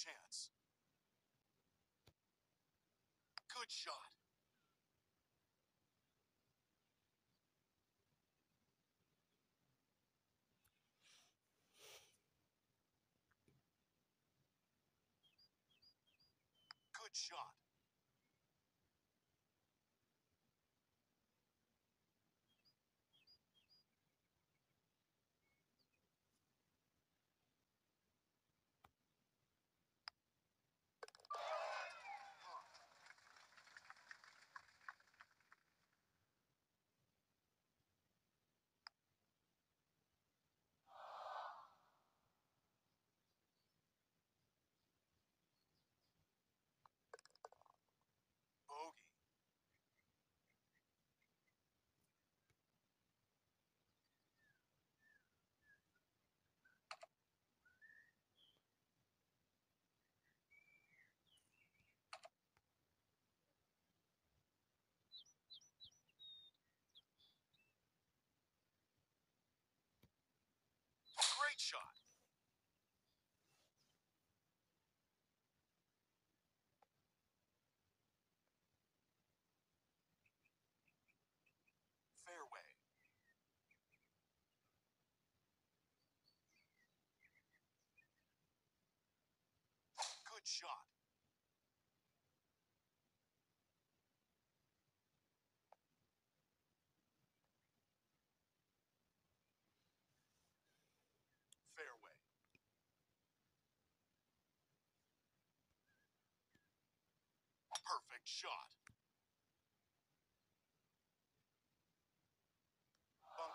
chance. Good shot. Good shot. Great shot. Fairway. Good shot. Perfect shot. Bunker.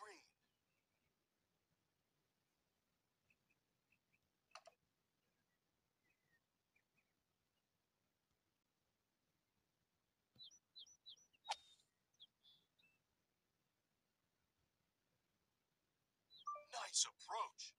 Green. Nice approach.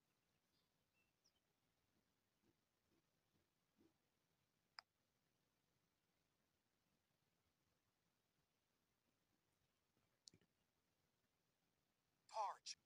Parch.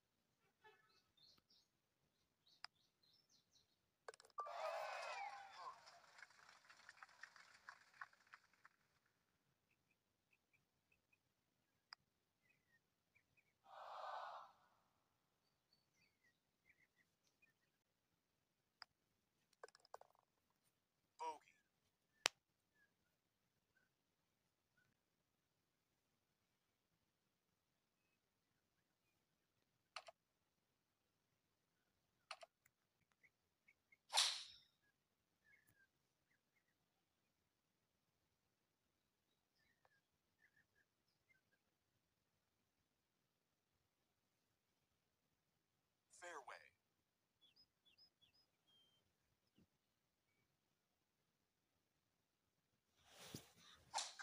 Fairway.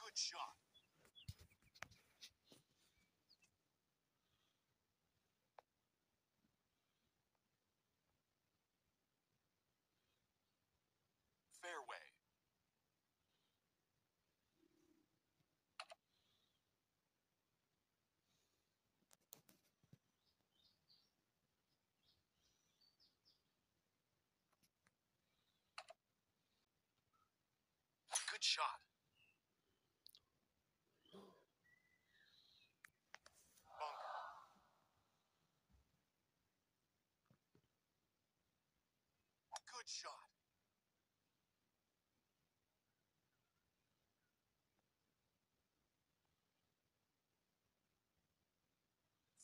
Good shot. Fairway. Good shot. Bunker. Good shot.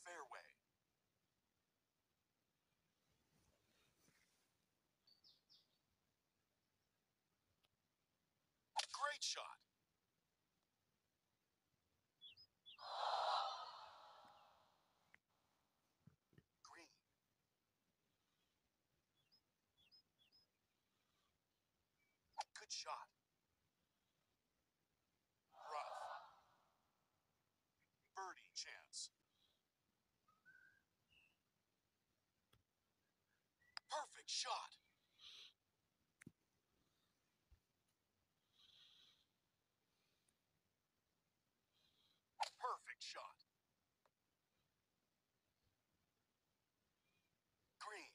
Fairway. Great shot. Green. Good shot. Rough. Birdie chance. Perfect shot. perfect shot. Green.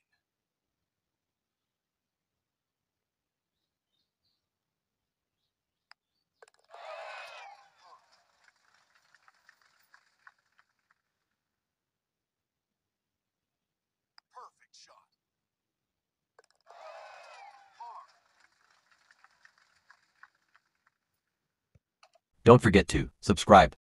Perfect shot. Don't forget to subscribe.